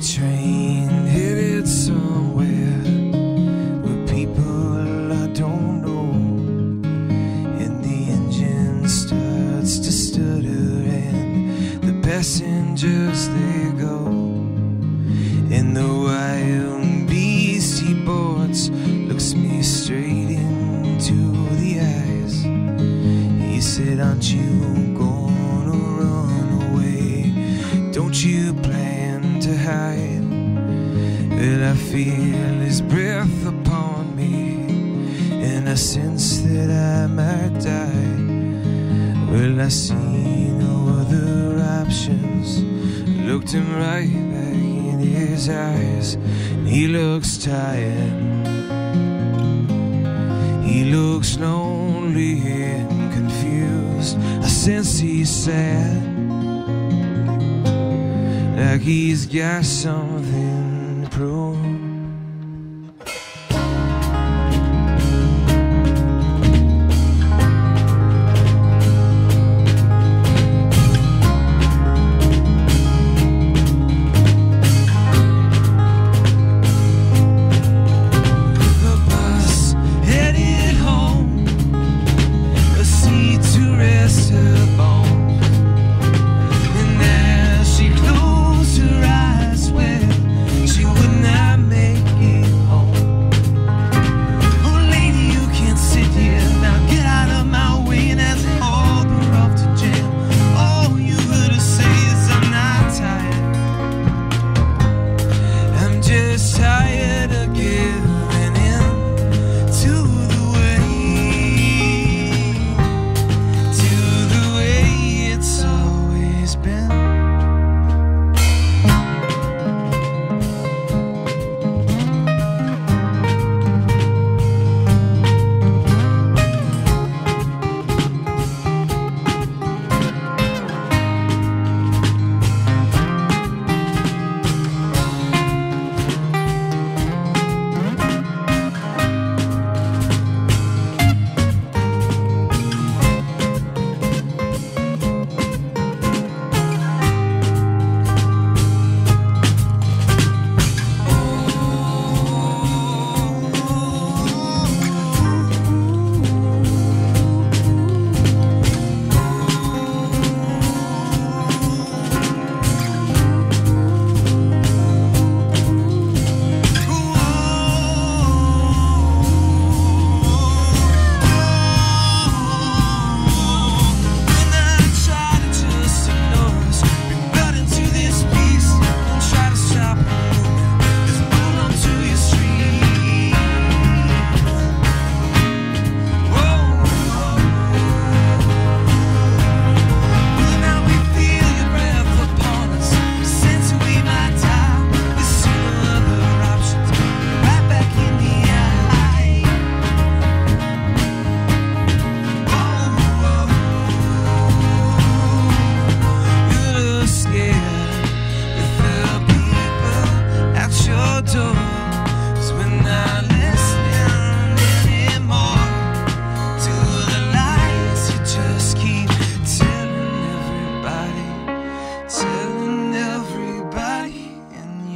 train headed somewhere where people I don't know, and the engine starts to stutter and the passengers they go, and the wild beast he boards looks me straight into the eyes. He said, "Aren't you gonna run away? Don't you plan to hide?" Well, I feel his breath upon me, and I sense that I might die. Well, I see no other options, looked him right back in his eyes. He looks tired, he looks lonely and confused. I sense he's sad, like he's got something to prove.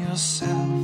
Yourself.